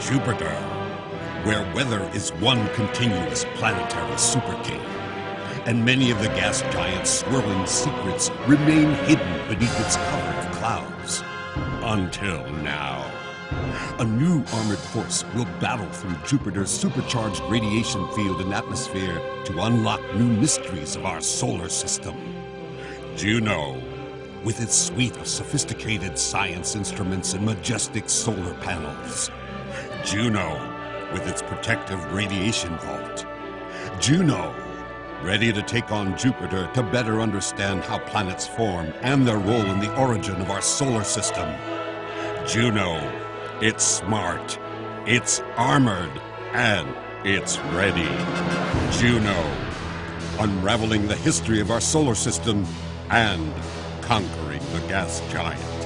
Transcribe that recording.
Jupiter, where weather is one continuous planetary supercave, and many of the gas giant's swirling secrets remain hidden beneath its cover of clouds. Until now. A new armored force will battle through Jupiter's supercharged radiation field and atmosphere to unlock new mysteries of our solar system. Juno, with its suite of sophisticated science instruments and majestic solar panels. Juno, with its protective radiation vault. Juno, ready to take on Jupiter to better understand how planets form and their role in the origin of our solar system. Juno, it's smart, it's armored, and it's ready. Juno, unraveling the history of our solar system and conquering the gas giant.